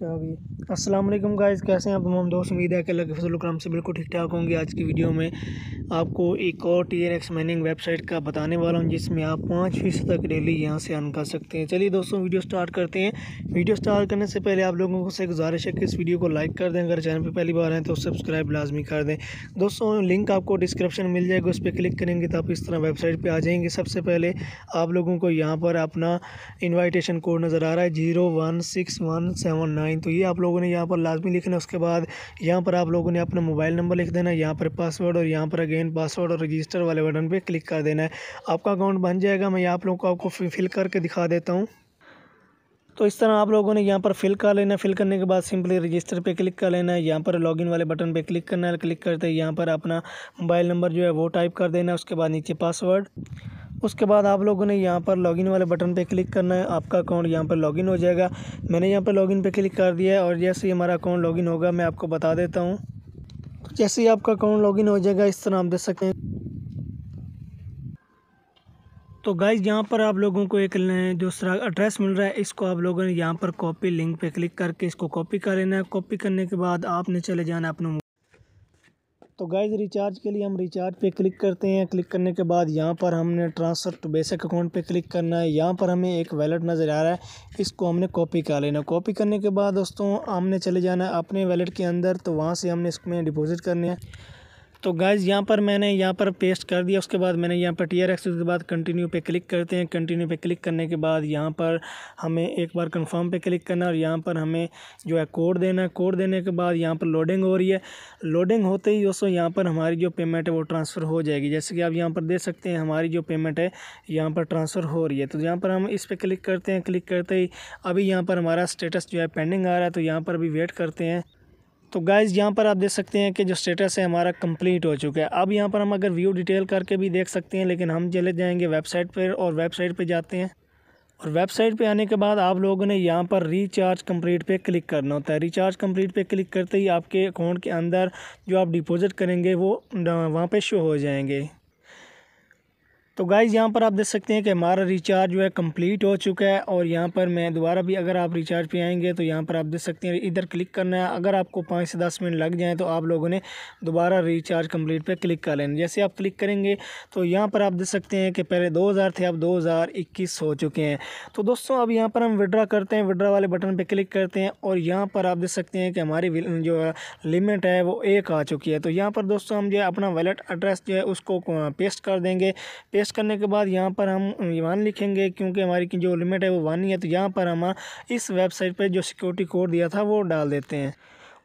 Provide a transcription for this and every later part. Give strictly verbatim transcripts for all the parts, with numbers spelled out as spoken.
अस्सलाम वालेकुम गाइस, कैसे हैं आप तमाम दोस्त। उम्मीद है कि अल्लाह के फजल करम से बिल्कुल ठीक ठाक होंगे। आज की वीडियो में आपको एक और टीआरएक्स माइनिंग वेबसाइट का बताने वाला हूं जिसमें आप पाँच फीसद तक डेली यहां से अर्न कर सकते हैं। चलिए दोस्तों, वीडियो स्टार्ट करते हैं। वीडियो स्टार्ट करने से पहले आप लोगों से गुजारिश है कि इस वीडियो को लाइक कर दें, अगर चैनल पर पहली बार आएँ तो सब्सक्राइब लाजमी कर दें। दोस्तों, लिंक आपको डिस्क्रिप्शन मिल जाएगा, उस पर क्लिक करेंगे तो आप इस तरह वेबसाइट पर आ जाएंगे। सबसे पहले आप लोगों को यहाँ पर अपना इन्वाइटेशन कोड नज़र आ रहा है zero one six one seven nine, तो ये आप लोगों ने यहाँ पर लाजमी लिखना है। उसके बाद यहाँ पर आप लोगों ने अपना मोबाइल नंबर लिख देना है, यहाँ पर पासवर्ड और यहाँ पर अगेन पासवर्ड और रजिस्टर वाले बटन पे क्लिक कर देना है। आपका अकाउंट बन जाएगा। मैं आप लोगों को आपको फिल करके दिखा देता हूँ। तो इस तरह आप लोगों ने यहाँ पर फिल कर लेना है। फिल करने के बाद सिंपली रजिस्टर पे क्लिक कर लेना है, यहाँ पर लॉगिन वाले बटन पे क्लिक करना है। क्लिक करते ही यहाँ पर अपना मोबाइल नंबर जो है वो टाइप कर देना है, उसके बाद नीचे पासवर्ड। उसके बाद आप लोगों ने यहाँ पर लॉगिन वाले बटन पे क्लिक करना है, आपका अकाउंट यहाँ पर लॉगिन हो जाएगा। मैंने यहाँ पर लॉगिन पे क्लिक कर दिया है और जैसे ही हमारा अकाउंट लॉगिन होगा मैं आपको बता देता हूँ। जैसे ही आपका अकाउंट लॉगिन हो जाएगा इस तरह आप देख सकते हैं। तो गाइस, यहाँ पर आप लोगों को एक दूसरा एड्रेस मिल रहा है, इसको आप लोगों ने यहाँ पर कॉपी लिंक पे क्लिक करके इसको कॉपी कर लेना है। कॉपी करने के बाद आपने चले जाना अपने। तो गाइस, रिचार्ज के लिए हम रिचार्ज पे क्लिक करते हैं। क्लिक करने के बाद यहाँ पर हमने ट्रांसफ़र टू बेसिक अकाउंट पे क्लिक करना है। यहाँ पर हमें एक वैलेट नज़र आ रहा है, इसको हमने कॉपी कर लेना। कॉपी करने के बाद दोस्तों हमने चले जाना है अपने वैलेट के अंदर, तो वहाँ से हमने इसमें डिपॉजिट करनी है। तो गाइज़, यहाँ पर मैंने यहाँ पर पेस्ट कर दिया। उसके बाद मैंने यहाँ पर टी आर एक्स के बाद कंटिन्यू पे क्लिक करते हैं। कंटिन्यू पे क्लिक करने के बाद यहाँ पर हमें एक बार कंफर्म पे क्लिक करना है और यहाँ पर हमें जो है कोड देना है। कोड देने के बाद यहाँ पर लोडिंग हो रही है। लोडिंग होते ही दोस्तों यहाँ पर हमारी जो पेमेंट है वो ट्रांसफ़र हो जाएगी। जैसे कि आप यहाँ पर देख सकते हैं हमारी जो पेमेंट है यहाँ पर ट्रांसफ़र हो रही है। तो यहाँ पर हम इस पर क्लिक करते हैं। क्लिक करते ही अभी यहाँ पर हमारा स्टेटस जो है पेंडिंग आ रहा है, तो यहाँ पर भी वेट करते हैं। तो गाइज़, यहाँ पर आप देख सकते हैं कि जो स्टेटस है हमारा कंप्लीट हो चुका है। अब यहाँ पर हम अगर व्यू डिटेल करके भी देख सकते हैं, लेकिन हम चले जाएंगे वेबसाइट पर और वेबसाइट पे जाते हैं। और वेबसाइट पे आने के बाद आप लोगों ने यहाँ पर रिचार्ज कंप्लीट पे क्लिक करना होता है। रिचार्ज कंप्लीट पे क्लिक करते ही आपके अकाउंट के अंदर जो आप डिपॉजिट करेंगे वो वहाँ पर शो हो जाएंगे। तो गाइज़, यहाँ पर आप देख सकते हैं कि हमारा रिचार्ज जो है कंप्लीट हो चुका है। और यहाँ पर मैं दोबारा भी अगर आप रिचार्ज पे आएंगे तो यहाँ पर आप देख सकते हैं इधर क्लिक करना है। अगर आपको पाँच से दस मिनट लग जाएं तो आप लोगों ने दोबारा रिचार्ज कंप्लीट पे क्लिक कर लेना। जैसे आप क्लिक करेंगे तो यहाँ पर आप देख सकते हैं कि पहले दो हज़ार थे, अब दो हज़ार इक्कीस हो चुके हैं। तो दोस्तों, अब यहाँ पर हम विड्रा करते हैं। विड्रा वाले बटन पर क्लिक करते हैं और यहाँ पर आप देख सकते हैं कि हमारी जो लिमिट है वो एक आ चुकी है। तो यहाँ पर दोस्तों हम जो है अपना वॉलेट एड्रेस जो है उसको पेस्ट कर देंगे। पेस्ट करने के बाद यहाँ पर हम वन लिखेंगे क्योंकि हमारी की जो लिमिट है वो वन ही है। तो यहाँ पर हम इस वेबसाइट पर जो सिक्योरिटी कोड दिया था वो डाल देते हैं।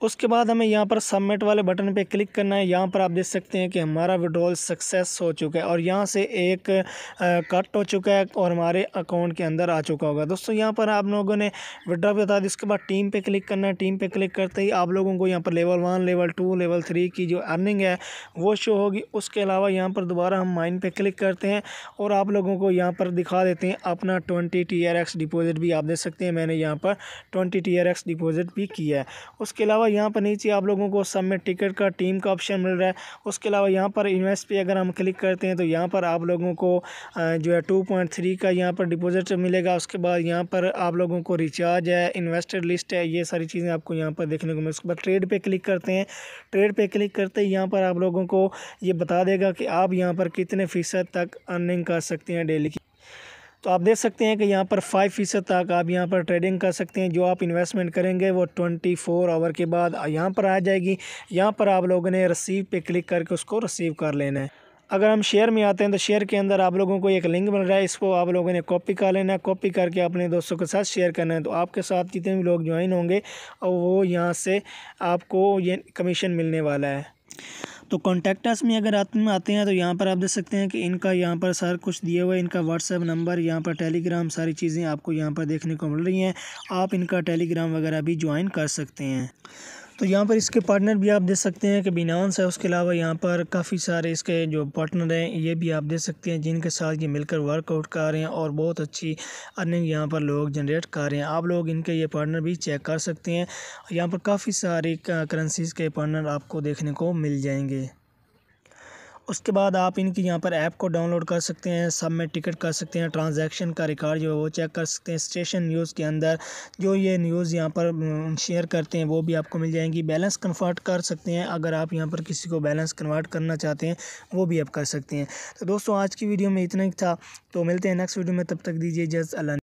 उसके बाद हमें यहाँ पर सबमिट वाले बटन पे क्लिक करना है। यहाँ पर आप देख सकते हैं कि हमारा विड्रॉल सक्सेस हो चुका है और यहाँ से एक कट हो चुका है और हमारे अकाउंट के अंदर आ चुका होगा। दोस्तों, यहाँ पर आप लोगों ने विड्रॉ बता दिया। उसके बाद टीम पे क्लिक करना है। टीम पे क्लिक करते ही आप लोगों को यहाँ पर level one, level two, level three की जो अर्निंग है वो शो होगी। उसके अलावा यहाँ पर दोबारा हम माइन पर क्लिक करते हैं और आप लोगों को यहाँ पर दिखा देते हैं अपना twenty T R X deposit भी। आप देख सकते हैं मैंने यहाँ पर twenty T R X deposit भी किया है। उसके अलावा यहाँ पर नीचे आप लोगों को सबमिट टिकट का टीम का ऑप्शन मिल रहा है। उसके अलावा यहाँ पर इन्वेस्ट पे अगर हम क्लिक करते हैं तो यहाँ पर आप लोगों को जो है टू पॉइंट थ्री का यहाँ पर डिपॉजिट मिलेगा। उसके बाद यहाँ पर आप लोगों को रिचार्ज है, इन्वेस्टेड लिस्ट है, ये सारी चीज़ें आपको यहाँ पर देखने को मिले। उसके बाद ट्रेड पे क्लिक करते हैं। ट्रेड पे क्लिक करते ही यहाँ पर आप लोगों को ये बता देगा कि आप यहाँ पर कितने फ़ीसद तक अर्निंग कर सकते हैं डेली की। तो आप देख सकते हैं कि यहाँ पर फाइव फ़ीसद तक आप यहाँ पर ट्रेडिंग कर सकते हैं। जो आप इन्वेस्टमेंट करेंगे वो ट्वेंटी फोर आवर के बाद यहाँ पर आ जाएगी। यहाँ पर आप लोगों ने रिसीव पे क्लिक करके उसको रिसीव कर लेना है। अगर हम शेयर में आते हैं तो शेयर के अंदर आप लोगों को एक लिंक मिल रहा है, इसको आप लोगों ने कॉपी कर लेना है। कॉपी करके अपने दोस्तों के साथ शेयर करना है। तो आपके साथ जितने भी लोग ज्वाइन होंगे और वो यहाँ से आपको ये कमीशन मिलने वाला है। तो कॉन्टैक्टर्स में अगर आप आते हैं तो यहाँ पर आप देख सकते हैं कि इनका यहाँ पर सारा कुछ दिए हुए, इनका व्हाट्सएप नंबर, यहाँ पर टेलीग्राम, सारी चीज़ें आपको यहाँ पर देखने को मिल रही हैं। आप इनका टेलीग्राम वगैरह भी ज्वाइन कर सकते हैं। तो यहाँ पर इसके पार्टनर भी आप देख सकते हैं कि बिनांस है। उसके अलावा यहाँ पर काफ़ी सारे इसके जो पार्टनर हैं ये भी आप देख सकते हैं जिनके साथ ये मिलकर वर्कआउट कर रहे हैं और बहुत अच्छी अर्निंग यहाँ पर लोग जनरेट कर रहे हैं। आप लोग इनके ये पार्टनर भी चेक कर सकते हैं। यहाँ पर काफ़ी सारे करेंसीज़ के पार्टनर आपको देखने को मिल जाएंगे। उसके बाद आप इनकी यहाँ पर ऐप को डाउनलोड कर सकते हैं, सब में टिकट कर सकते हैं, ट्रांजैक्शन का रिकॉर्ड जो है वो चेक कर सकते हैं, स्टेशन न्यूज़ के अंदर जो ये न्यूज़ यहाँ पर शेयर करते हैं वो भी आपको मिल जाएंगी। बैलेंस कन्वर्ट कर सकते हैं, अगर आप यहाँ पर किसी को बैलेंस कन्वर्ट करना चाहते हैं वो भी आप कर सकते हैं। तो दोस्तों आज की वीडियो में इतना ही था, तो मिलते हैं नेक्स्ट वीडियो में, तब तक दीजिए जस्ट अल्लाह।